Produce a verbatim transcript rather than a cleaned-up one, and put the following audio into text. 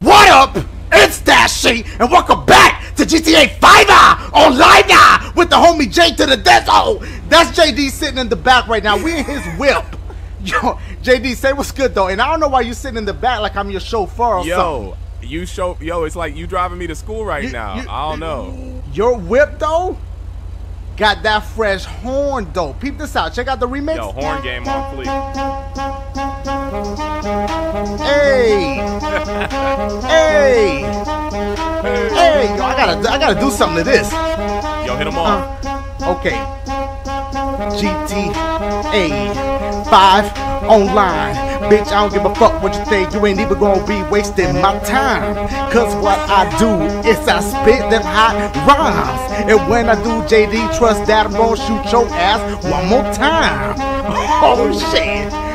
What up? It's Dashie, and welcome back to G T A five online with the homie J to the death. Oh, that's J D sitting in the back right now. We in his whip. Yo, J D, say what's good though. And I don't know why you sitting in the back like I'm your chauffeur or yo, something. You show, yo, it's like you driving me to school right you, now. You, I don't know. Your whip though got that fresh horn though. Peep this out. Check out the remix. Yo, horn game on fleek. Hey. Hey! Hey! Yo, I gotta, I gotta do something to this. Yo, hit them all. Uh, okay. G T A five online. Bitch, I don't give a fuck what you think. You ain't even gonna be wasting my time. Cause what I do is I spit them hot rhymes. And when I do, J D, trust that I'm gonna shoot your ass one more time. Oh, shit.